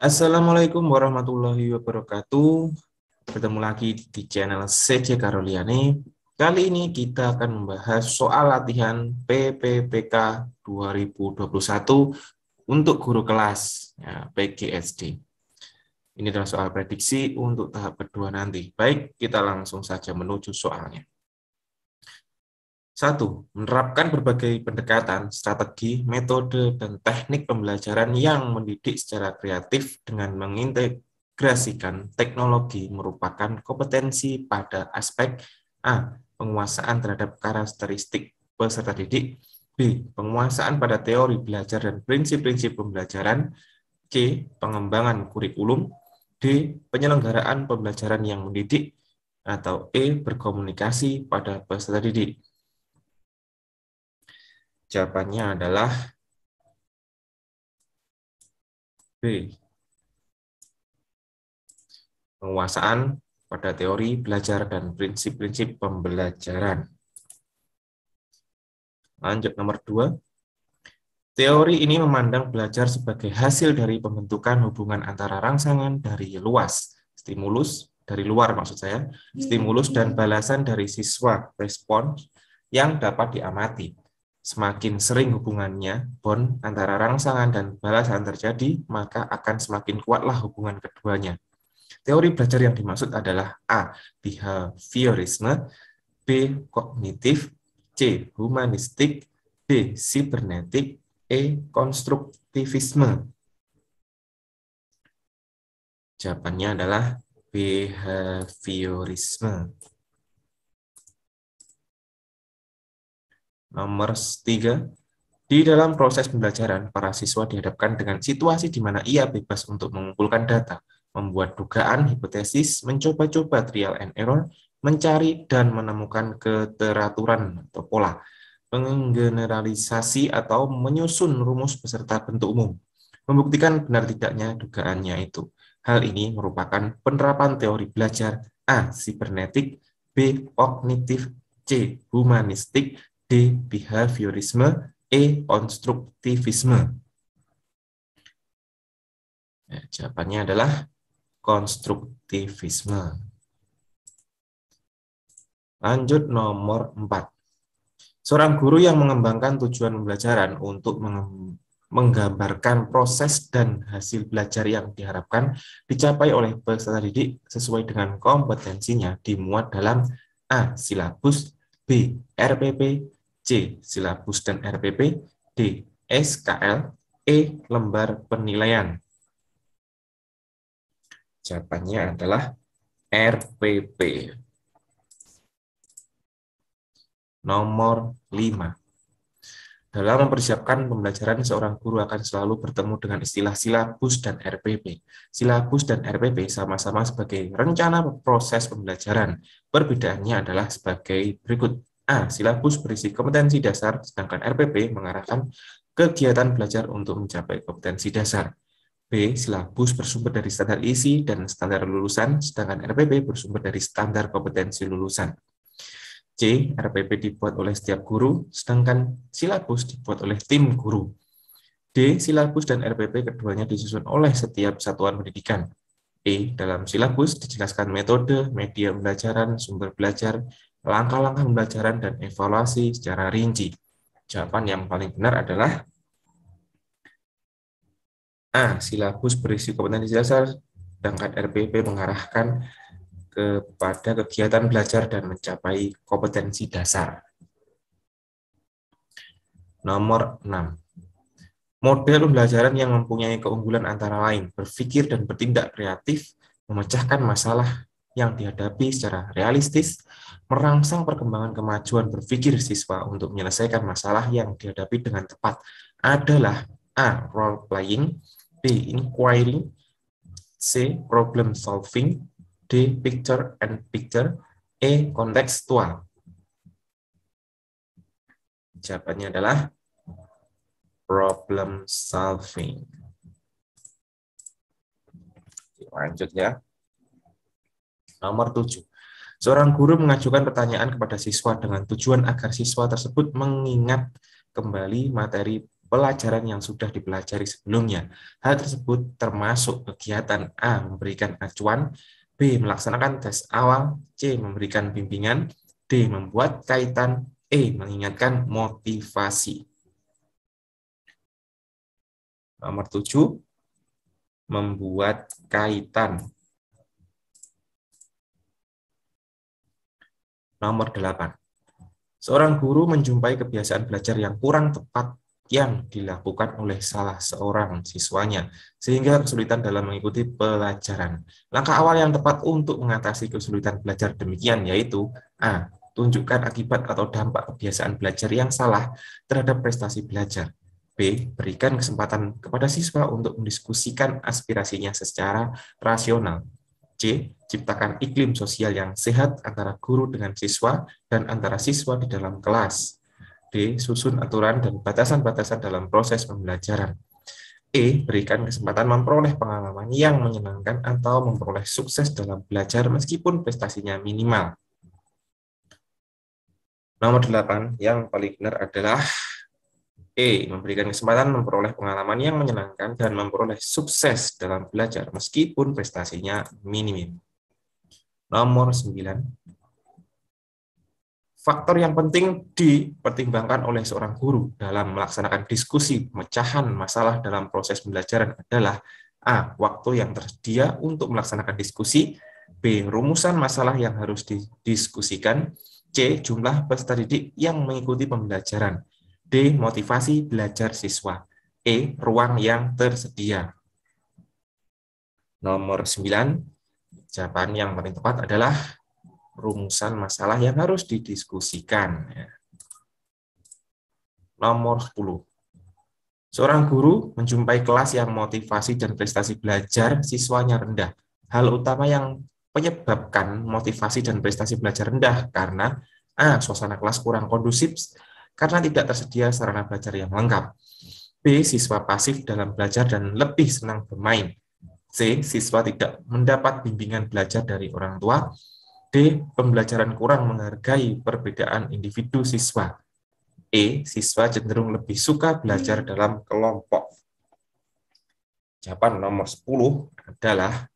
Assalamualaikum warahmatullahi wabarakatuh. Bertemu lagi di channel Seje Karoliane. Kali ini kita akan membahas soal latihan PPPK 2021 untuk guru kelas, ya, PGSD. Ini adalah soal prediksi untuk tahap kedua nanti. Baik, kita langsung saja menuju soalnya. 1. Menerapkan berbagai pendekatan, strategi, metode, dan teknik pembelajaran yang mendidik secara kreatif dengan mengintegrasikan teknologi merupakan kompetensi pada aspek A. Penguasaan terhadap karakteristik peserta didik, B. Penguasaan pada teori belajar dan prinsip-prinsip pembelajaran, C. Pengembangan kurikulum, D. Penyelenggaraan pembelajaran yang mendidik, atau E. Berkomunikasi pada peserta didik. Jawabannya adalah B. Penguasaan pada teori belajar dan prinsip-prinsip pembelajaran. Lanjut nomor 2. Teori ini memandang belajar sebagai hasil dari pembentukan hubungan antara rangsangan dari luas, stimulus dari luar maksud saya, stimulus dan balasan dari siswa, respon yang dapat diamati. Semakin sering hubungannya, bond antara rangsangan dan balasan terjadi, maka akan semakin kuatlah hubungan keduanya. Teori belajar yang dimaksud adalah A. Behaviorisme, B. Kognitif, C. Humanistik, D. Sibernetik, E. Konstruktivisme. Jawabannya adalah behaviorisme. Nomor 3, di dalam proses pembelajaran, para siswa dihadapkan dengan situasi di mana ia bebas untuk mengumpulkan data, membuat dugaan, hipotesis, mencoba-coba trial and error, mencari dan menemukan keteraturan atau pola, menggeneralisasi atau menyusun rumus beserta bentuk umum, membuktikan benar tidaknya dugaannya itu. Hal ini merupakan penerapan teori belajar A. Sibernetik, B. Kognitif, C. Humanistik, D. Behaviorisme, E. Konstruktivisme. Ya, jawabannya adalah konstruktivisme. Lanjut nomor 4. Seorang guru yang mengembangkan tujuan pembelajaran untuk menggambarkan proses dan hasil belajar yang diharapkan dicapai oleh peserta didik sesuai dengan kompetensinya dimuat dalam A. Silabus, B. RPP, C. Silabus dan RPP, D. SKL, E. Lembar penilaian. Jawabannya adalah RPP. Nomor 5. Dalam mempersiapkan pembelajaran, seorang guru akan selalu bertemu dengan istilah silabus dan RPP. Silabus dan RPP sama-sama sebagai rencana proses pembelajaran. Perbedaannya adalah sebagai berikut. A. Silabus berisi kompetensi dasar, sedangkan RPP mengarahkan kegiatan belajar untuk mencapai kompetensi dasar. B. Silabus bersumber dari standar isi dan standar lulusan, sedangkan RPP bersumber dari standar kompetensi lulusan. C. RPP dibuat oleh setiap guru, sedangkan silabus dibuat oleh tim guru. D. Silabus dan RPP keduanya disusun oleh setiap satuan pendidikan. E. Dalam silabus dijelaskan metode, media pembelajaran, sumber belajar, langkah-langkah pembelajaran, dan evaluasi secara rinci. Jawaban yang paling benar adalah A. Silabus berisi kompetensi dasar, sedangkan RPP mengarahkan kepada kegiatan belajar dan mencapai kompetensi dasar. Nomor 6. Model pembelajaran yang mempunyai keunggulan antara lain, berpikir dan bertindak kreatif, memecahkan masalah yang dihadapi secara realistis, merangsang perkembangan kemajuan berpikir siswa untuk menyelesaikan masalah yang dihadapi dengan tepat adalah A. Role playing, B. Inquiring, C. Problem solving, D. Picture and picture, E. Kontekstual. Jawabannya adalah problem solving. Lanjut ya. Nomor 7. Seorang guru mengajukan pertanyaan kepada siswa dengan tujuan agar siswa tersebut mengingat kembali materi pelajaran yang sudah dipelajari sebelumnya. Hal tersebut termasuk kegiatan A. Memberikan acuan, B. Melaksanakan tes awal, C. Memberikan bimbingan, D. Membuat kaitan, E. Mengingatkan motivasi. Nomor 7. Membuat kaitan. Nomor 8. Seorang guru menjumpai kebiasaan belajar yang kurang tepat yang dilakukan oleh salah seorang siswanya, sehingga kesulitan dalam mengikuti pelajaran. Langkah awal yang tepat untuk mengatasi kesulitan belajar demikian yaitu A. Tunjukkan akibat atau dampak kebiasaan belajar yang salah terhadap prestasi belajar. B. Berikan kesempatan kepada siswa untuk mendiskusikan aspirasinya secara rasional. C. Ciptakan iklim sosial yang sehat antara guru dengan siswa dan antara siswa di dalam kelas. D. Susun aturan dan batasan-batasan dalam proses pembelajaran. E. Berikan kesempatan memperoleh pengalaman yang menyenangkan atau memperoleh sukses dalam belajar meskipun prestasinya minimal. Nomor 8 yang paling benar adalah E. Memberikan kesempatan memperoleh pengalaman yang menyenangkan dan memperoleh sukses dalam belajar meskipun prestasinya minim. Nomor 9. Faktor yang penting dipertimbangkan oleh seorang guru dalam melaksanakan diskusi pemecahan masalah dalam proses pembelajaran adalah A. Waktu yang tersedia untuk melaksanakan diskusi, B. Rumusan masalah yang harus didiskusikan, C. Jumlah peserta didik yang mengikuti pembelajaran, D. Motivasi belajar siswa, E. Ruang yang tersedia. Nomor 9, jawaban yang paling tepat adalah rumusan masalah yang harus didiskusikan. Nomor 10, seorang guru menjumpai kelas yang motivasi dan prestasi belajar siswanya rendah. Hal utama yang menyebabkan motivasi dan prestasi belajar rendah karena A. Suasana kelas kurang kondusif, karena tidak tersedia sarana belajar yang lengkap. B. Siswa pasif dalam belajar dan lebih senang bermain. C. Siswa tidak mendapat bimbingan belajar dari orang tua. D. Pembelajaran kurang menghargai perbedaan individu siswa. E. Siswa cenderung lebih suka belajar dalam kelompok. Jawaban nomor 10 adalah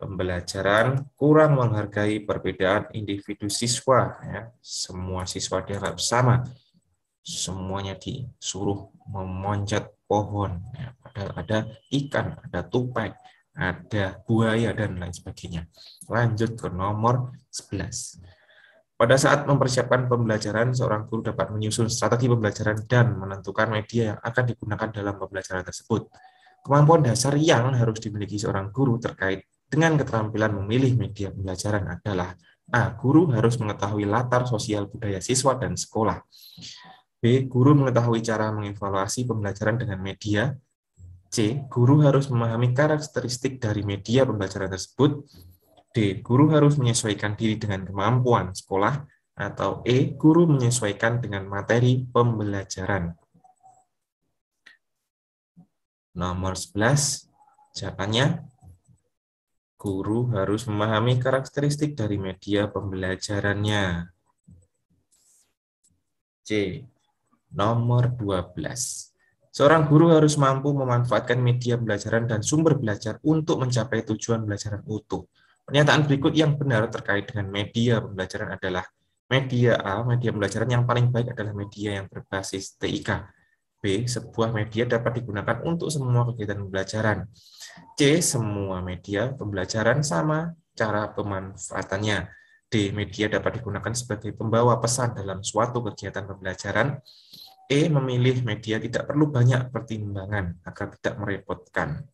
pembelajaran kurang menghargai perbedaan individu siswa. Semua siswa dianggap sama. Semuanya disuruh memanjat pohon. Padahal ada ikan, ada tupai, ada buaya, dan lain sebagainya. Lanjut ke nomor 11. Pada saat mempersiapkan pembelajaran, seorang guru dapat menyusun strategi pembelajaran dan menentukan media yang akan digunakan dalam pembelajaran tersebut. Kemampuan dasar yang harus dimiliki seorang guru terkait dengan keterampilan memilih media pembelajaran adalah A. Guru harus mengetahui latar sosial budaya siswa dan sekolah. B. Guru mengetahui cara mengevaluasi pembelajaran dengan media. C. Guru harus memahami karakteristik dari media pembelajaran tersebut. D. Guru harus menyesuaikan diri dengan kemampuan sekolah. Atau E. Guru menyesuaikan dengan materi pembelajaran. Nomor 11, jawabannya guru harus memahami karakteristik dari media pembelajarannya. C. Nomor 12. Seorang guru harus mampu memanfaatkan media pembelajaran dan sumber belajar untuk mencapai tujuan pembelajaran utuh. Pernyataan berikut yang benar terkait dengan media pembelajaran adalah media A. Media pembelajaran yang paling baik adalah media yang berbasis TIK. B. Sebuah media dapat digunakan untuk semua kegiatan pembelajaran. C. Semua media pembelajaran sama cara pemanfaatannya. D. Media dapat digunakan sebagai pembawa pesan dalam suatu kegiatan pembelajaran. E. Memilih media tidak perlu banyak pertimbangan agar tidak merepotkan.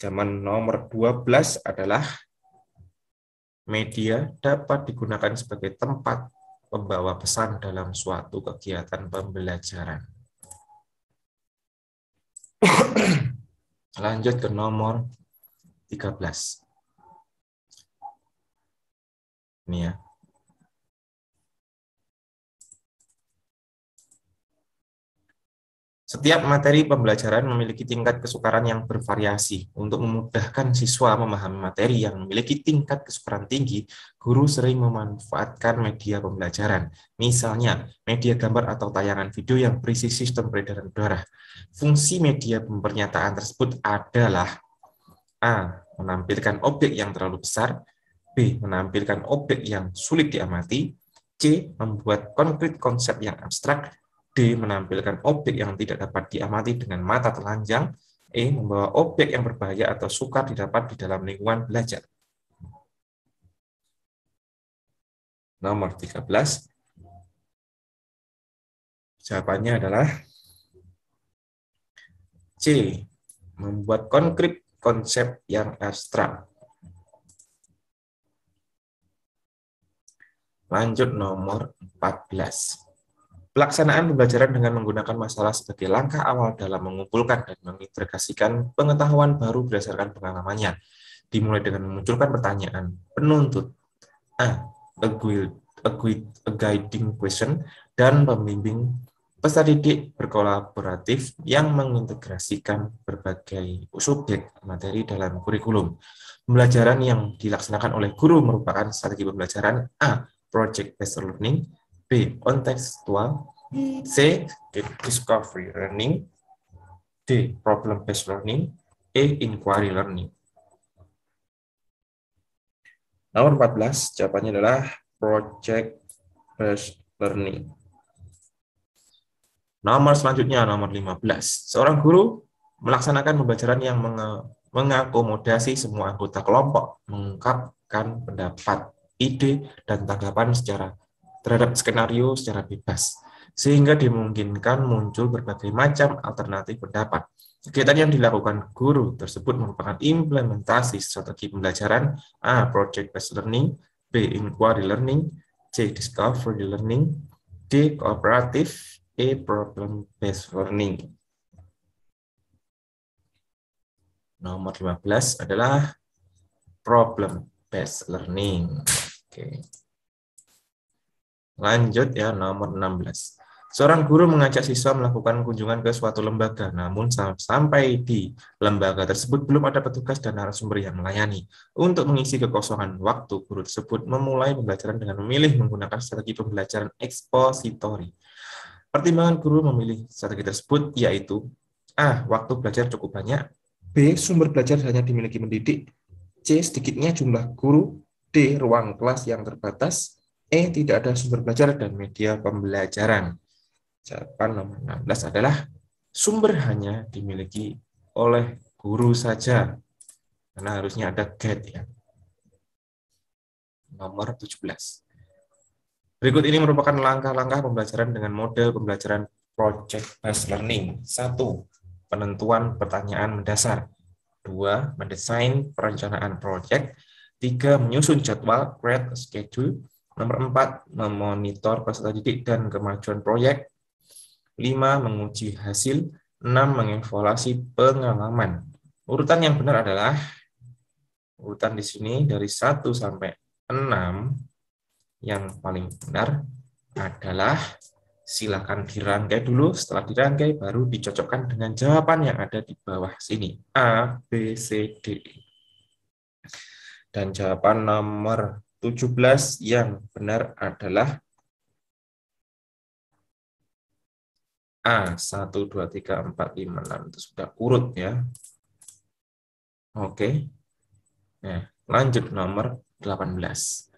Jawaban nomor 12 adalah media dapat digunakan sebagai tempat pembawa pesan dalam suatu kegiatan pembelajaran. Lanjut ke nomor 13. Ini ya. Setiap materi pembelajaran memiliki tingkat kesukaran yang bervariasi. Untuk memudahkan siswa memahami materi yang memiliki tingkat kesukaran tinggi, guru sering memanfaatkan media pembelajaran. Misalnya, media gambar atau tayangan video yang berisi sistem peredaran darah. Fungsi media pembernyataan tersebut adalah A. Menampilkan objek yang terlalu besar, B. Menampilkan objek yang sulit diamati, C. Membuat konkret konsep yang abstrak, D. Menampilkan objek yang tidak dapat diamati dengan mata telanjang. E. Membawa objek yang berbahaya atau sukar didapat di dalam lingkungan belajar. Nomor 13. Jawabannya adalah C. Membuat konkret konsep yang abstrak. Lanjut nomor 14. Pelaksanaan pembelajaran dengan menggunakan masalah sebagai langkah awal dalam mengumpulkan dan mengintegrasikan pengetahuan baru berdasarkan pengalamannya. Dimulai dengan memunculkan pertanyaan penuntut, A. A guiding question, dan pembimbing peserta didik berkolaboratif yang mengintegrasikan berbagai subjek materi dalam kurikulum. Pembelajaran yang dilaksanakan oleh guru merupakan strategi pembelajaran A. Project Based Learning, B. Kontekstual, C. Discovery Learning, D. Problem Based Learning, E. Inquiry Learning. Nomor 14, jawabannya adalah Project Based Learning. Nomor selanjutnya, nomor 15. Seorang guru melaksanakan pembelajaran yang mengakomodasi semua anggota kelompok, mengungkapkan pendapat, ide, dan tanggapan secara terhadap skenario secara bebas, sehingga dimungkinkan muncul berbagai macam alternatif pendapat. Kegiatan yang dilakukan guru tersebut merupakan implementasi strategi pembelajaran A. Project Based Learning, B. Inquiry Learning, C. Discovery Learning, D. Cooperative, E. Problem Based Learning. Nomor 15 adalah Problem Based Learning. Oke. Lanjut ya, nomor 16. Seorang guru mengajak siswa melakukan kunjungan ke suatu lembaga, namun sampai di lembaga tersebut belum ada petugas dan narasumber yang melayani. Untuk mengisi kekosongan waktu, guru tersebut memulai pembelajaran dengan memilih menggunakan strategi pembelajaran ekspositori. Pertimbangan guru memilih strategi tersebut yaitu A. Waktu belajar cukup banyak, B. Sumber belajar hanya dimiliki pendidik, C. Sedikitnya jumlah guru, D. Ruang kelas yang terbatas, E. Tidak ada sumber belajar dan media pembelajaran. Jawaban nomor 16 adalah sumber hanya dimiliki oleh guru saja. Karena harusnya ada guide ya. Nomor 17. Berikut ini merupakan langkah-langkah pembelajaran dengan model pembelajaran Project Based Learning. 1. Penentuan pertanyaan mendasar. 2. Mendesain perencanaan proyek. 3. Menyusun jadwal, create schedule. Nomor 4, memonitor peserta didik dan kemajuan proyek. 5, menguji hasil. 6, mengevaluasi pengalaman. Urutan yang benar adalah, urutan di sini dari 1 sampai 6, yang paling benar adalah silakan dirangkai dulu, setelah dirangkai baru dicocokkan dengan jawaban yang ada di bawah sini. A, B, C, D. Dan jawaban nomor 17 yang benar adalah A. 1, 2, 3, 4, 5, 6. Itu sudah urut ya. Oke. Nah, lanjut nomor 18.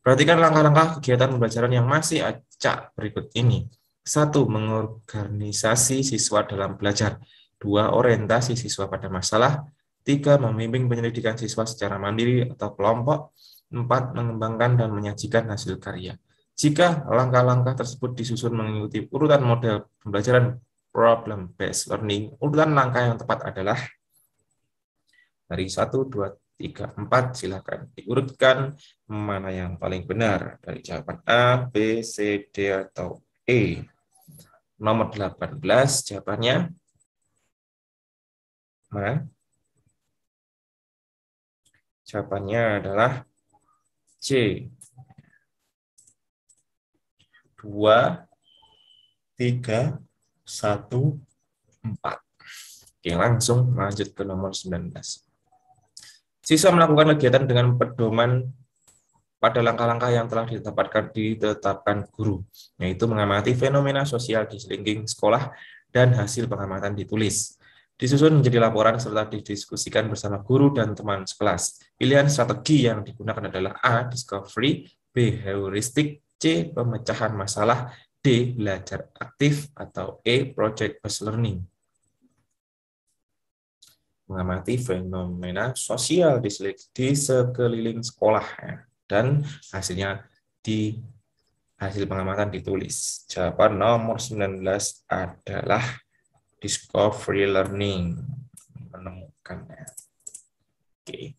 Perhatikan langkah-langkah kegiatan pembelajaran yang masih acak berikut ini. 1. Mengorganisasi siswa dalam belajar. 2. Orientasi siswa pada masalah. 3. Membimbing penyelidikan siswa secara mandiri atau kelompok. 4. Mengembangkan dan menyajikan hasil karya. Jika langkah-langkah tersebut disusun mengikuti urutan model pembelajaran Problem Based Learning, urutan langkah yang tepat adalah dari 1, 2, 3, 4, silahkan diurutkan mana yang paling benar dari jawaban A, B, C, D, atau E. Nomor 18, jawabannya mana? Jawabannya adalah C. 2, 3, 1, 4. Oke, langsung lanjut ke nomor 19. Siswa melakukan kegiatan dengan pedoman pada langkah-langkah yang telah ditetapkan guru, yaitu mengamati fenomena sosial di lingkungan sekolah dan hasil pengamatan ditulis. Disusun menjadi laporan serta didiskusikan bersama guru dan teman sekelas. Pilihan strategi yang digunakan adalah A. Discovery, B. Heuristik, C. Pemecahan masalah, D. Belajar aktif, atau E. Project Based Learning. Mengamati fenomena sosial di sekeliling sekolah dan hasilnya di hasil pengamatan ditulis. Jawaban nomor 19 adalah Discovery Learning, menemukannya. Oke.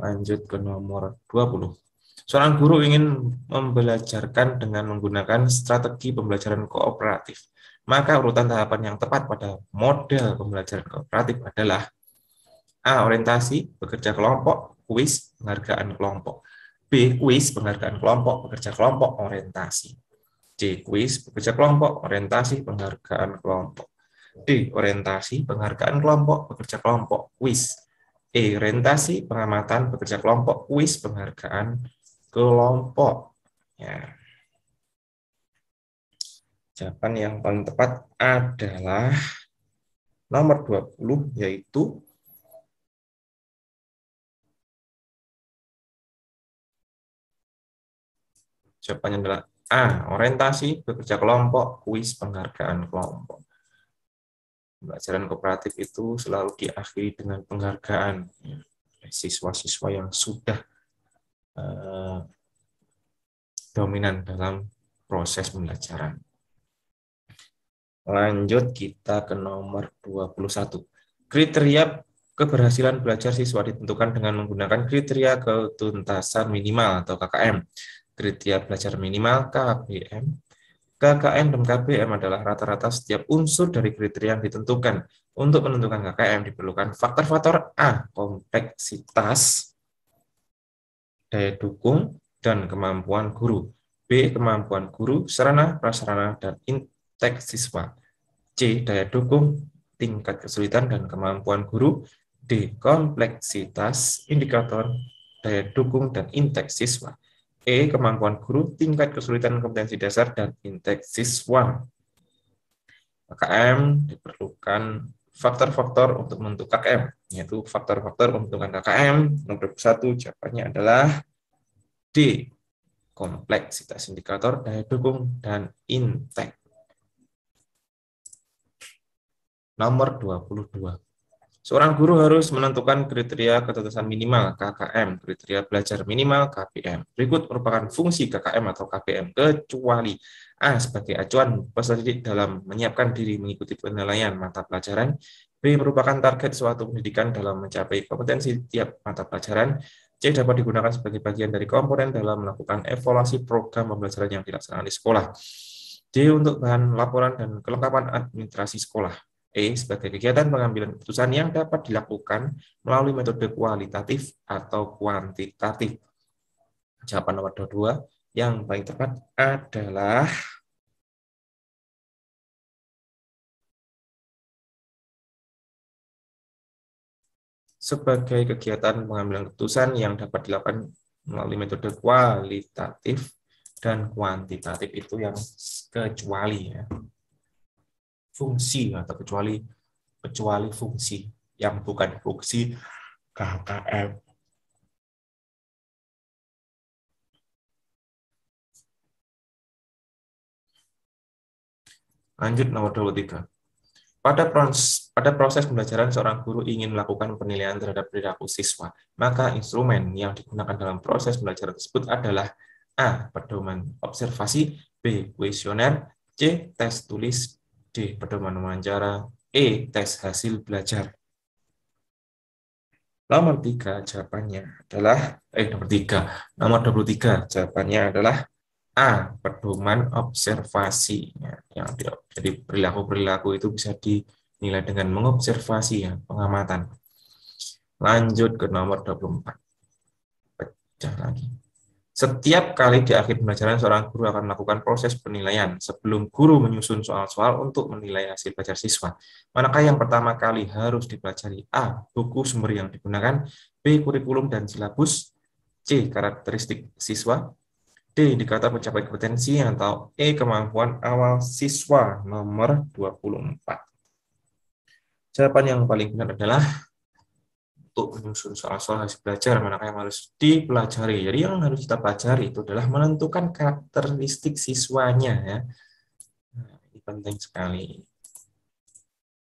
Lanjut ke nomor 20. Seorang guru ingin membelajarkan dengan menggunakan strategi pembelajaran kooperatif. Maka urutan tahapan yang tepat pada model pembelajaran kooperatif adalah A. Orientasi, bekerja kelompok, kuis, penghargaan kelompok. B. Kuis, penghargaan kelompok, bekerja kelompok, orientasi. C. Kuis, bekerja kelompok, orientasi, penghargaan kelompok. D. Orientasi, penghargaan kelompok, bekerja kelompok, kuis. E. Orientasi, pengamatan, bekerja kelompok, kuis, penghargaan kelompok. Ya. Jawaban yang paling tepat adalah nomor 20, yaitu jawabannya adalah A. Orientasi, bekerja kelompok, kuis, penghargaan kelompok. Pembelajaran kooperatif itu selalu diakhiri dengan penghargaan siswa-siswa yang sudah dominan dalam proses pembelajaran. Lanjut kita ke nomor 21. Kriteria keberhasilan belajar siswa ditentukan dengan menggunakan kriteria ketuntasan minimal atau KKM. Kriteria belajar minimal KBM. KKM dan KBM adalah rata-rata setiap unsur dari kriteria yang ditentukan. Untuk menentukan KKM diperlukan faktor-faktor A. Kompleksitas, daya dukung, dan kemampuan guru. B. Kemampuan guru, sarana, prasarana, dan teks siswa. C. Daya dukung, tingkat kesulitan dan kemampuan guru. D. Kompleksitas, indikator, daya dukung, dan indeks siswa. E. Kemampuan guru, tingkat kesulitan kompetensi dasar, dan indeks siswa. KKM diperlukan faktor-faktor untuk membentuk KKM, yaitu faktor-faktor pembentukan KKM. Nomor 21 jawabannya adalah D. Kompleksitas, indikator, daya dukung, dan indeks. Nomor 22. Seorang guru harus menentukan kriteria ketuntasan minimal KKM, kriteria belajar minimal KBM. Berikut merupakan fungsi KKM atau KBM kecuali A. Sebagai acuan peserta didik dalam menyiapkan diri mengikuti penilaian mata pelajaran. B. Merupakan target suatu pendidikan dalam mencapai kompetensi tiap mata pelajaran. C. Dapat digunakan sebagai bagian dari komponen dalam melakukan evaluasi program pembelajaran yang dilaksanakan di sekolah. D. Untuk bahan laporan dan kelengkapan administrasi sekolah. E. Sebagai kegiatan pengambilan keputusan yang dapat dilakukan melalui metode kualitatif atau kuantitatif. Jawaban nomor 22 yang paling tepat adalah sebagai kegiatan pengambilan keputusan yang dapat dilakukan melalui metode kualitatif dan kuantitatif, itu yang kecuali, ya. Fungsi atau kecuali fungsi yang bukan fungsi KKM. Lanjut nomor 23. Pada proses pembelajaran, seorang guru ingin melakukan penilaian terhadap perilaku siswa. Maka instrumen yang digunakan dalam proses pembelajaran tersebut adalah A. Pedoman observasi, B. Kuesioner, C. Tes tulis, D. Pedoman wawancara, E. Tes hasil belajar. Nomor 3 jawabannya adalah nomor 23 jawabannya adalah A. Pedoman observasi. Jadi perilaku-perilaku itu bisa dinilai dengan mengobservasi, ya, pengamatan. Lanjut ke nomor 24. Pecah lagi. Setiap kali di akhir pembelajaran, seorang guru akan melakukan proses penilaian sebelum guru menyusun soal-soal untuk menilai hasil belajar siswa. Manakah yang pertama kali harus dipelajari? A. Buku sumber yang digunakan. B. Kurikulum dan silabus. C. Karakteristik siswa. D. Indikator pencapaian kompetensi atau E. Kemampuan awal siswa. Nomor 24. Jawaban yang paling benar adalah untuk menyusun soal-soal hasil belajar, manakah yang harus dipelajari. Jadi yang harus kita pelajari itu adalah menentukan karakteristik siswanya, ya. Nah, ini penting sekali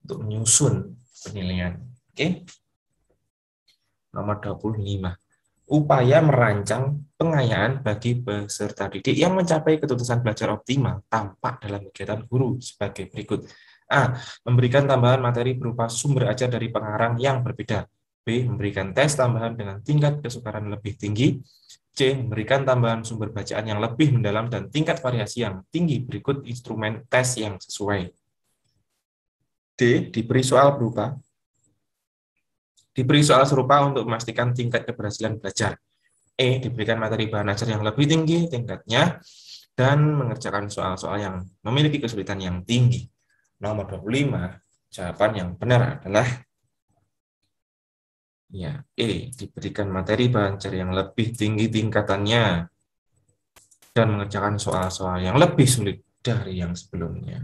untuk menyusun penilaian. Oke. Nomor 25. Upaya merancang pengayaan bagi peserta didik yang mencapai ketuntasan belajar optimal tampak dalam kegiatan guru sebagai berikut. A. Memberikan tambahan materi berupa sumber ajar dari pengarang yang berbeda. B. Memberikan tes tambahan dengan tingkat kesukaran lebih tinggi. C. Memberikan tambahan sumber bacaan yang lebih mendalam dan tingkat variasi yang tinggi. Berikut instrumen tes yang sesuai. D. Diberi soal serupa untuk memastikan tingkat keberhasilan belajar. E. Diberikan materi bahan ajar yang lebih tinggi tingkatnya dan mengerjakan soal-soal yang memiliki kesulitan yang tinggi. Nomor 25, jawaban yang benar adalah ya, E. Diberikan materi bahan ajar yang lebih tinggi tingkatannya dan mengerjakan soal-soal yang lebih sulit dari yang sebelumnya.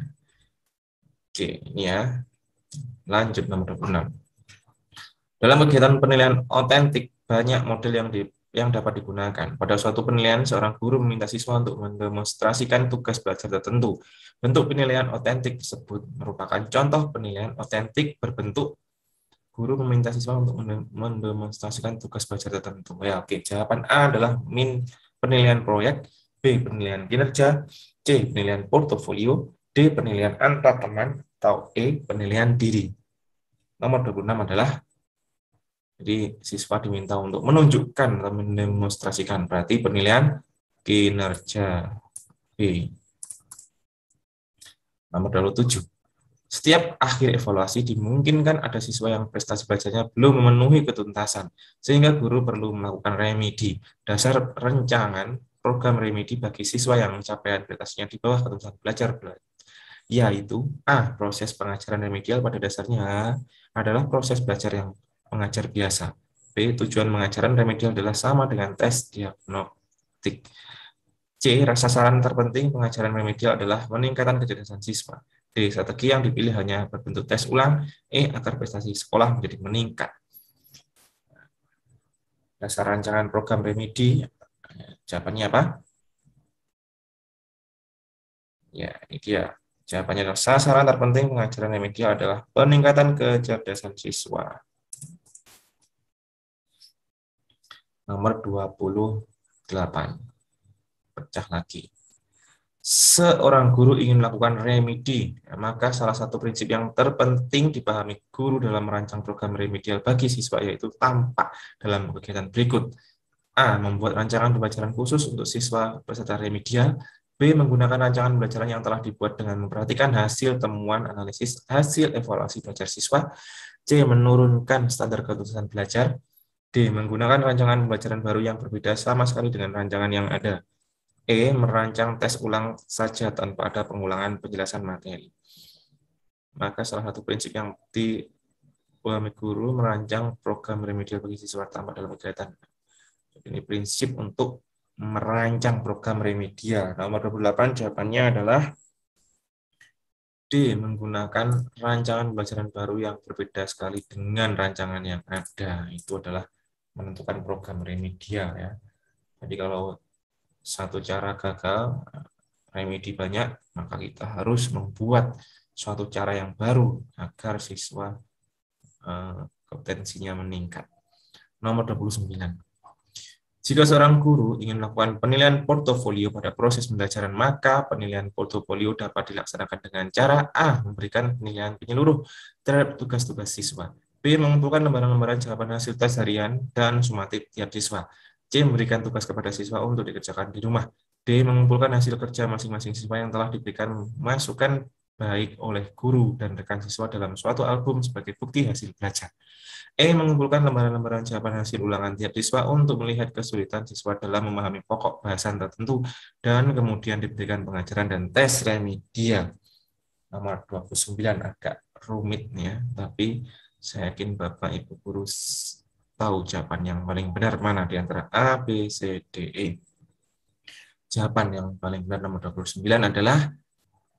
Oke, ini ya. Lanjut nomor 26. Dalam kegiatan penilaian otentik, banyak model yang dapat digunakan. Pada suatu penilaian, seorang guru meminta siswa untuk mendemonstrasikan tugas belajar tertentu. Bentuk penilaian otentik tersebut merupakan contoh penilaian otentik berbentuk guru meminta siswa untuk mendemonstrasikan tugas belajar tertentu. Ya, oke. Jawaban A adalah penilaian proyek, B. penilaian kinerja, C. penilaian portofolio, D. penilaian antar teman, atau E. penilaian diri. Nomor 26 adalah, jadi siswa diminta untuk menunjukkan atau mendemonstrasikan, berarti penilaian kinerja. B. Nomor 27. Setiap akhir evaluasi dimungkinkan ada siswa yang prestasi belajarnya belum memenuhi ketuntasan, sehingga guru perlu melakukan remedi. Dasar rencangan program remedi bagi siswa yang capaian prestasinya di bawah ketuntasan belajar, yaitu A. Proses pengajaran remedial pada dasarnya adalah proses belajar yang mengajar biasa. B. Tujuan pengajaran remedial adalah sama dengan tes diagnostik. C. Rasa saran terpenting pengajaran remedial adalah meningkatkan kecerdasan siswa. D. Strategi yang dipilih hanya berbentuk tes ulang. E. Agar prestasi sekolah menjadi meningkat. Dasar rancangan program remedi, jawabannya apa? Ya, ini dia. Jawabannya adalah sasaran terpenting pengajaran remedial adalah peningkatan kecerdasan siswa. Nomor 28. Pecah lagi. Seorang guru ingin melakukan remedi, maka salah satu prinsip yang terpenting dipahami guru dalam merancang program remedial bagi siswa yaitu tampak dalam kegiatan berikut. A. Membuat rancangan pembelajaran khusus untuk siswa peserta remedial. B. Menggunakan rancangan pembelajaran yang telah dibuat dengan memperhatikan hasil temuan analisis hasil evaluasi belajar siswa. C. Menurunkan standar ketuntasan belajar. D. Menggunakan rancangan pembelajaran baru yang berbeda sama sekali dengan rancangan yang ada. E. Merancang tes ulang saja tanpa ada pengulangan penjelasan materi. Maka salah satu prinsip yang dipahami guru merancang program remedial bagi siswa tampak dalam kegiatan. Ini prinsip untuk merancang program remedial. Nomor 28 jawabannya adalah D. Menggunakan rancangan pembelajaran baru yang berbeda sekali dengan rancangan yang ada. Itu adalah menentukan program remedial, ya. Jadi kalau satu cara gagal, remedi banyak, maka kita harus membuat suatu cara yang baru agar siswa kompetensinya meningkat. Nomor 29. Jika seorang guru ingin melakukan penilaian portofolio pada proses pembelajaran, maka penilaian portofolio dapat dilaksanakan dengan cara A. Memberikan penilaian penyeluruh terhadap tugas-tugas siswa. B. Mengumpulkan lembaran-lembaran jawaban hasil tes harian dan sumatif tiap siswa. C. Memberikan tugas kepada siswa untuk dikerjakan di rumah. D. Mengumpulkan hasil kerja masing-masing siswa yang telah diberikan masukan baik oleh guru dan rekan siswa dalam suatu album sebagai bukti hasil belajar. E. Mengumpulkan lembaran-lembaran jawaban hasil ulangan tiap siswa untuk melihat kesulitan siswa dalam memahami pokok bahasan tertentu dan kemudian diberikan pengajaran dan tes remedial. Nomor 29 agak rumit nih ya, tapi saya yakin Bapak Ibu guru tahu jawaban yang paling benar mana di antara A, B, C, D, E. Jawaban yang paling benar nomor 29 adalah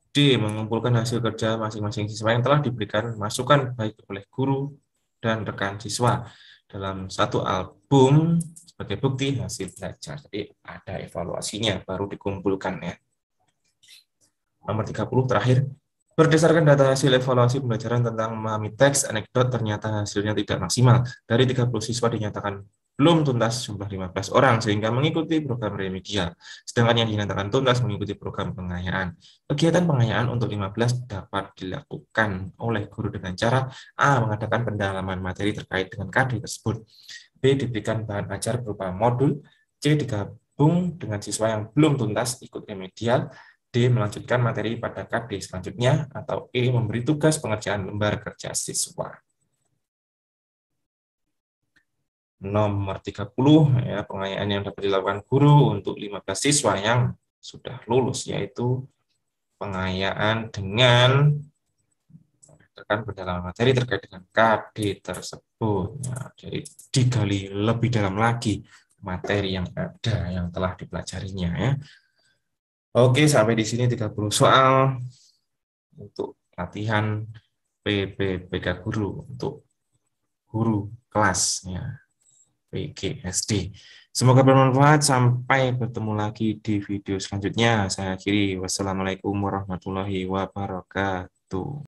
D. Mengumpulkan hasil kerja masing-masing siswa yang telah diberikan masukan baik oleh guru dan rekan siswa dalam satu album sebagai bukti hasil belajar. Jadi ada evaluasinya baru dikumpulkan ya. Nomor 30 terakhir. Berdasarkan data hasil evaluasi pembelajaran tentang memahami teks anekdot, ternyata hasilnya tidak maksimal. Dari 30 siswa dinyatakan belum tuntas jumlah 15 orang sehingga mengikuti program remedial, sedangkan yang dinyatakan tuntas mengikuti program pengayaan. Kegiatan pengayaan untuk 15 dapat dilakukan oleh guru dengan cara A. Mengadakan pendalaman materi terkait dengan KD tersebut, B. Diberikan bahan ajar berupa modul, C. Digabung dengan siswa yang belum tuntas ikut remedial, D. Melanjutkan materi pada KD selanjutnya, atau E. Memberi tugas pengerjaan lembar kerja siswa. Nomor 30 ya, pengayaan yang dapat dilakukan guru untuk 15 siswa yang sudah lulus, yaitu pengayaan dengan pendalaman materi terkait dengan KD tersebut. Nah, jadi digali lebih dalam lagi materi yang ada yang telah dipelajarinya ya. Oke, sampai di sini 30 soal untuk latihan PPPK guru untuk guru kelasnya PGSD. Semoga bermanfaat. Sampai bertemu lagi di video selanjutnya. Saya akhiri. Wassalamualaikum warahmatullahi wabarakatuh.